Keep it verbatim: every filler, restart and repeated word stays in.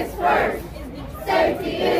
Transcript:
is first. Safety is